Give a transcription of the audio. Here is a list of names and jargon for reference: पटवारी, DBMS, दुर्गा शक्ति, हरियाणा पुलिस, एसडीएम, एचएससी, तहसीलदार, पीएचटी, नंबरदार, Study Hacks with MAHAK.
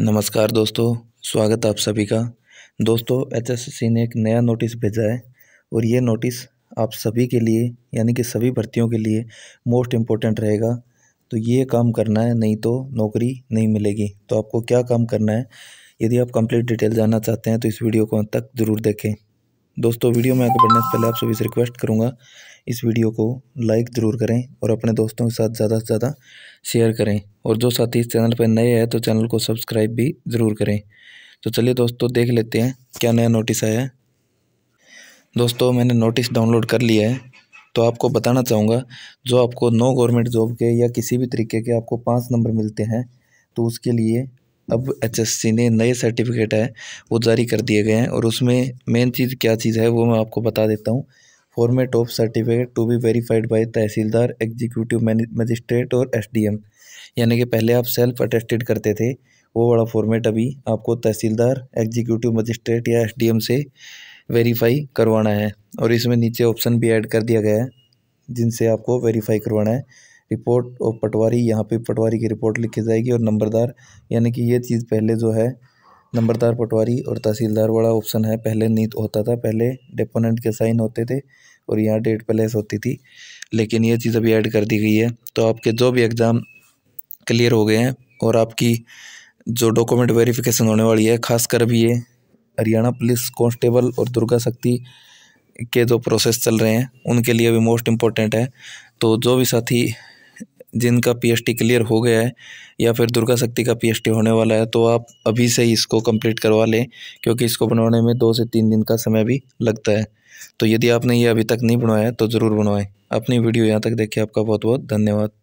नमस्कार दोस्तों, स्वागत आप सभी का। दोस्तों, एचएससी ने एक नया नोटिस भेजा है और ये नोटिस आप सभी के लिए यानी कि सभी भर्तियों के लिए मोस्ट इम्पोर्टेंट रहेगा। तो ये काम करना है, नहीं तो नौकरी नहीं मिलेगी। तो आपको क्या काम करना है, यदि आप कंप्लीट डिटेल जानना चाहते हैं तो इस वीडियो को अंत तक ज़रूर देखें। दोस्तों, वीडियो में आगे बढ़ने से पहले आप सभी से रिक्वेस्ट करूँगा, इस वीडियो को लाइक ज़रूर करें और अपने दोस्तों के साथ ज़्यादा से ज़्यादा शेयर करें, और जो साथी इस चैनल पर नए हैं तो चैनल को सब्सक्राइब भी ज़रूर करें। तो चलिए दोस्तों, देख लेते हैं क्या नया नोटिस आया है। दोस्तों, मैंने नोटिस डाउनलोड कर लिया है, तो आपको बताना चाहूँगा जो आपको नो गवर्नमेंट जॉब के या किसी भी तरीके के आपको 5 नंबर मिलते हैं तो उसके लिए अब एचएससी ने नए सर्टिफिकेट है वो जारी कर दिए गए हैं। और उसमें मेन चीज़ क्या चीज़ है वो मैं आपको बता देता हूँ। Format of certificate to be verified by तहसीलदार, executive magistrate और एसडीएम। यानी कि पहले आप सेल्फ अटेस्टेड करते थे, वो बड़ा फॉर्मेट अभी आपको तहसीलदार, एग्जीक्यूटिव मजिस्ट्रेट या एसडीएम से वेरीफाई करवाना है। और इसमें नीचे ऑप्शन भी ऐड कर दिया गया है जिनसे आपको वेरीफाई करवाना है। रिपोर्ट और पटवारी, यहाँ पे पटवारी की रिपोर्ट लिखी जाएगी, और नंबरदार, यानी कि ये चीज़ पहले जो है नंबरदार, पटवारी और तहसीलदार वाला ऑप्शन है पहले नहीं होता था। पहले डेपोनेंट के साइन होते थे और यहाँ डेट प्लेस होती थी, लेकिन ये चीज़ अभी ऐड कर दी गई है। तो आपके जो भी एग्ज़ाम क्लियर हो गए हैं और आपकी जो डॉक्यूमेंट वेरीफिकेशन होने वाली है, खासकर अभी ये हरियाणा पुलिस कॉन्स्टेबल और दुर्गा शक्ति के जो प्रोसेस चल रहे हैं उनके लिए भी मोस्ट इम्पोर्टेंट है। तो जो भी साथी जिनका पीएचटी क्लियर हो गया है या फिर दुर्गा शक्ति का पीएचटी होने वाला है, तो आप अभी से ही इसको कंप्लीट करवा लें, क्योंकि इसको बनवाने में 2 से 3 दिन का समय भी लगता है। तो यदि आपने ये अभी तक नहीं बनवाया है तो ज़रूर बनवाएं। अपनी वीडियो यहाँ तक देखिए, आपका बहुत बहुत धन्यवाद।